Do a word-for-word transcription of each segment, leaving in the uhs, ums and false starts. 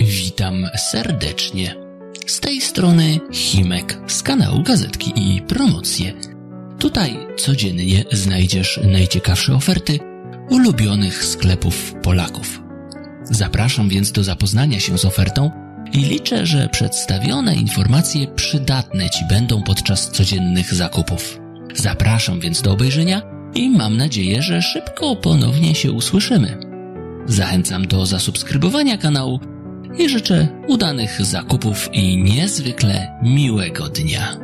Witam serdecznie. Z tej strony Chimek z kanału Gazetki i Promocje. Tutaj codziennie znajdziesz najciekawsze oferty ulubionych sklepów Polaków. Zapraszam więc do zapoznania się z ofertą i liczę, że przedstawione informacje przydatne Ci będą podczas codziennych zakupów. Zapraszam więc do obejrzenia i mam nadzieję, że szybko ponownie się usłyszymy. Zachęcam do zasubskrybowania kanału i życzę udanych zakupów i niezwykle miłego dnia.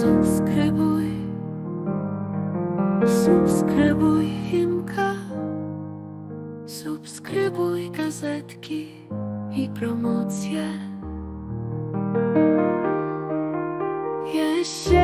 Subskrybuj, subskrybuj Chimka, subskrybuj Gazetki i Promocje. Jesień.